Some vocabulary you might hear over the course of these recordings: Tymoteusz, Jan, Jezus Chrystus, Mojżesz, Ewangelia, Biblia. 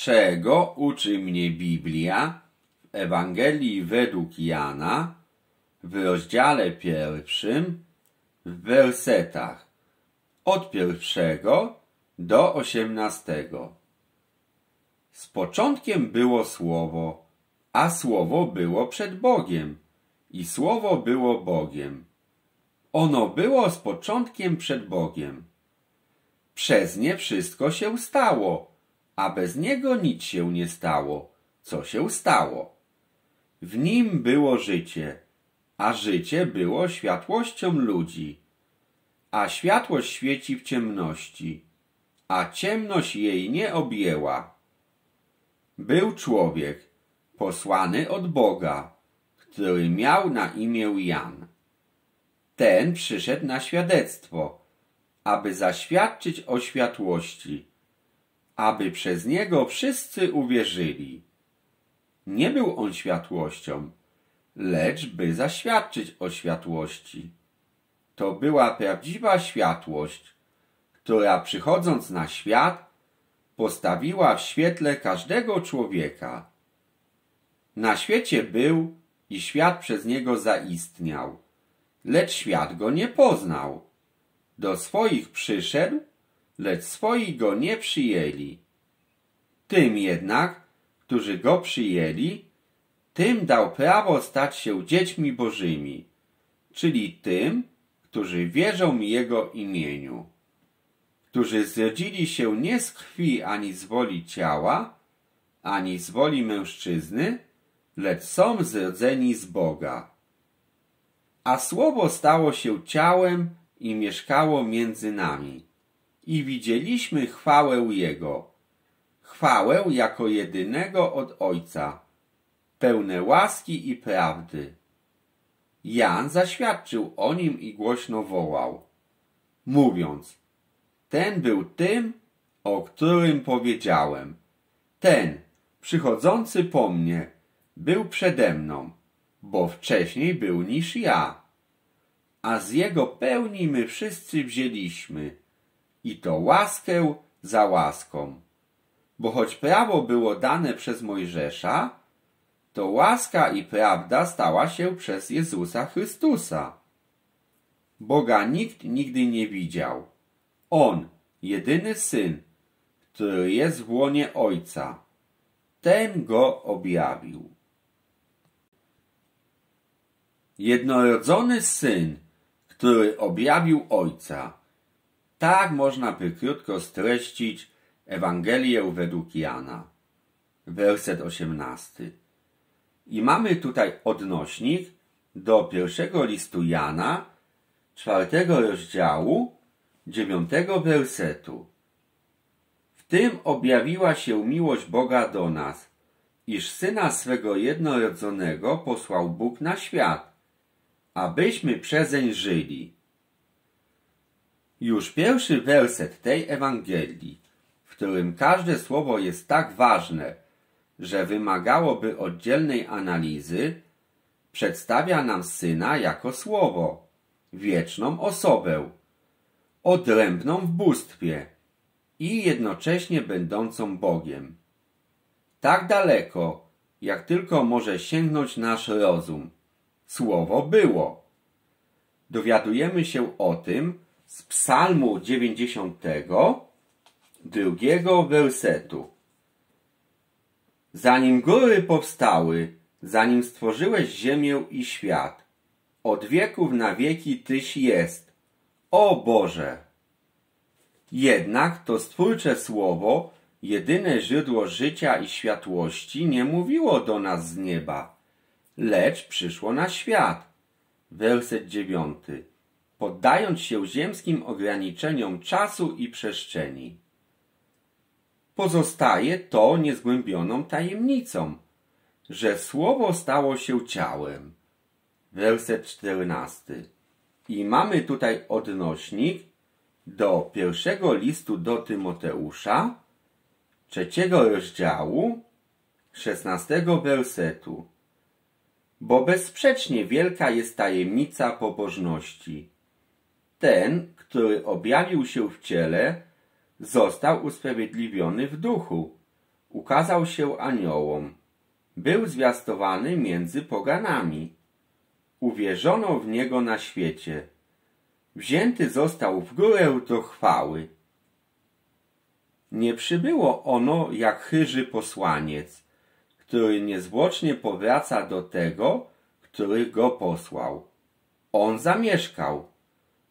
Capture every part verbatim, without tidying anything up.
czego uczy mnie Biblia w Ewangelii według Jana w rozdziale pierwszym w wersetach od pierwszego do osiemnastego. Z początkiem było Słowo, a Słowo było przed Bogiem i Słowo było Bogiem. Ono było z początkiem przed Bogiem. Przez nie wszystko się stało, a bez niego nic się nie stało, co się stało. W nim było życie, a życie było światłością ludzi. A światło świeci w ciemności, a ciemność jej nie objęła. Był człowiek posłany od Boga, który miał na imię Jan. Ten przyszedł na świadectwo, aby zaświadczyć o światłości, aby przez niego wszyscy uwierzyli. Nie był on światłością, lecz by zaświadczyć o światłości. To była prawdziwa światłość, która przychodząc na świat, postawiła w świetle każdego człowieka. Na świecie był i świat przez niego zaistniał, lecz świat go nie poznał. Do swoich przyszedł, lecz swoi go nie przyjęli. Tym jednak, którzy go przyjęli, tym dał prawo stać się dziećmi bożymi, czyli tym, którzy wierzą jego imieniu, którzy zrodzili się nie z krwi ani z woli ciała, ani z woli mężczyzny, lecz są zrodzeni z Boga. A Słowo stało się ciałem i mieszkało między nami. I widzieliśmy chwałę Jego, chwałę jako jedynego od Ojca, pełne łaski i prawdy. Jan zaświadczył o nim i głośno wołał, mówiąc, ten był tym, o którym powiedziałem. Ten, przychodzący po mnie, był przede mną, bo wcześniej był niż ja. A z jego pełni my wszyscy wzięliśmy, i to łaskę za łaską. Bo choć prawo było dane przez Mojżesza, to łaska i prawda stała się przez Jezusa Chrystusa. Boga nikt nigdy nie widział. On, jedyny Syn, który jest w łonie Ojca, ten go objawił. Jednorodzony Syn, który objawił Ojca. Tak można by krótko streścić Ewangelię według Jana. Werset osiemnasty. I mamy tutaj odnośnik do pierwszego listu Jana, czwartego rozdziału, dziewiątego wersetu. W tym objawiła się miłość Boga do nas, iż Syna swego jednorodzonego posłał Bóg na świat, abyśmy przezeń żyli. Już pierwszy werset tej Ewangelii, w którym każde słowo jest tak ważne, że wymagałoby oddzielnej analizy, przedstawia nam Syna jako Słowo, wieczną osobę, odrębną w bóstwie i jednocześnie będącą Bogiem. Tak daleko, jak tylko może sięgnąć nasz rozum, Słowo było. Dowiadujemy się o tym z Psalmu dziewięćdziesiątego, drugiego wersetu. Zanim góry powstały, zanim stworzyłeś ziemię i świat, od wieków na wieki Tyś jest, o Boże! Jednak to stwórcze Słowo, jedyne źródło życia i światłości, nie mówiło do nas z nieba, lecz przyszło na świat. Werset dziewiąty. Poddając się ziemskim ograniczeniom czasu i przestrzeni. Pozostaje to niezgłębioną tajemnicą, że Słowo stało się ciałem. Werset czternasty. I mamy tutaj odnośnik do pierwszego listu do Tymoteusza, trzeciego rozdziału, szesnastego wersetu. Bo bezsprzecznie wielka jest tajemnica pobożności. Ten, który objawił się w ciele, został usprawiedliwiony w duchu, ukazał się aniołom. Był zwiastowany między poganami. Uwierzono w niego na świecie. Wzięty został w górę do chwały. Nie przybyło ono jak chyży posłaniec, który niezwłocznie powraca do tego, który go posłał. On zamieszkał.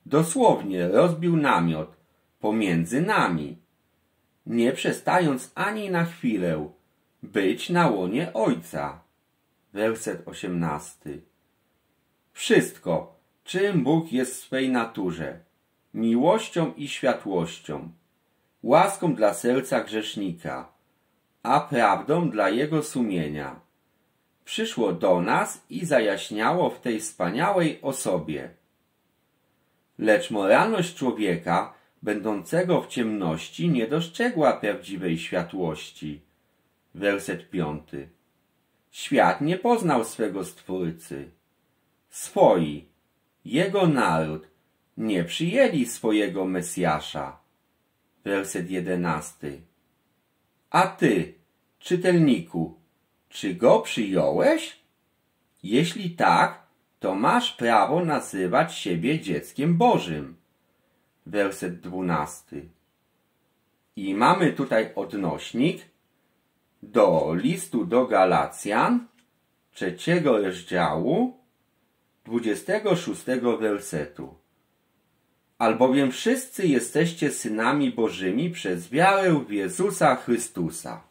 Dosłownie rozbił namiot pomiędzy nami, nie przestając ani na chwilę być na łonie Ojca. Werset osiemnasty. Wszystko, czym Bóg jest w swej naturze, miłością i światłością, łaską dla serca grzesznika, a prawdą dla jego sumienia, przyszło do nas i zajaśniało w tej wspaniałej osobie. Lecz moralność człowieka będącego w ciemności nie dostrzegła prawdziwej światłości. Werset piąty. Świat nie poznał swego Stwórcy. Swoi, jego naród, nie przyjęli swojego Mesjasza. Werset jedenasty. A ty, czytelniku, czy go przyjąłeś? Jeśli tak, to masz prawo nazywać siebie dzieckiem Bożym. Werset dwunasty. I mamy tutaj odnośnik do listu do Galacjan, trzeciego rozdziału, dwudziestego szóstego wersetu. Albowiem wszyscy jesteście synami Bożymi przez wiarę w Jezusa Chrystusa.